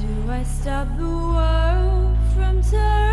Do I stop the world from turning?